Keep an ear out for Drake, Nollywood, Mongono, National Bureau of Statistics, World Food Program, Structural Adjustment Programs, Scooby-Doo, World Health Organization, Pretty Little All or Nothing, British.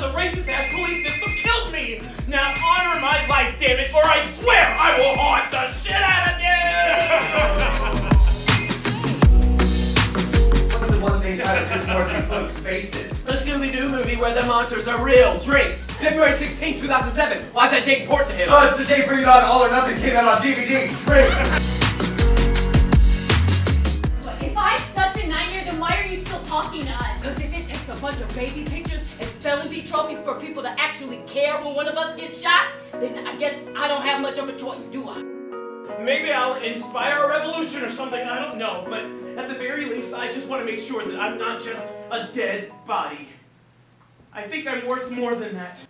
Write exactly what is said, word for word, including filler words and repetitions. because a racist-ass police system killed me! Now honor my life, damn it, or I swear I will haunt the shit out of you! What's the one thing out of this more than close spaces? The Scooby-Doo movie where the monsters are real. Drake, February sixteenth, two thousand seven. Why is that date important to him? Oh, it's the day Pretty Little All or Nothing came out on D V D. Drake! Talking to us. Cause if it takes a bunch of baby pictures and spelling bee trophies for people to actually care when one of us gets shot, then I guess I don't have much of a choice, do I? Maybe I'll inspire a revolution or something, I don't know, but at the very least, I just want to make sure that I'm not just a dead body. I think I'm worth more than that.